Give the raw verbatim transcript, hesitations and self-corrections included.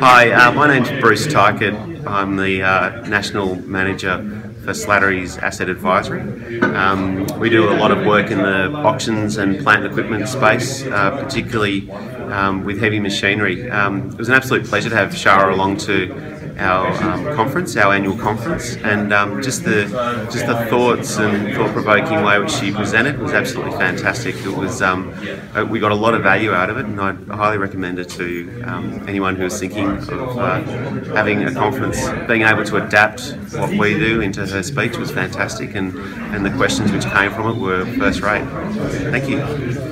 Hi, uh, my name's Bruce Tykett. I'm the uh, National Manager for Slattery's Asset Advisory. Um, we do a lot of work in the auctions and plant and equipment space, uh, particularly um, with heavy machinery. Um, it was an absolute pleasure to have Shara along to our um, conference, our annual conference, and um, just the just the thoughts and thought-provoking way which she presented was absolutely fantastic. It was um, we got a lot of value out of it, and I highly recommend it to um, anyone who is thinking of uh, having a conference. Being able to adapt what we do into her speech was fantastic, and and the questions which came from it were first rate. Thank you.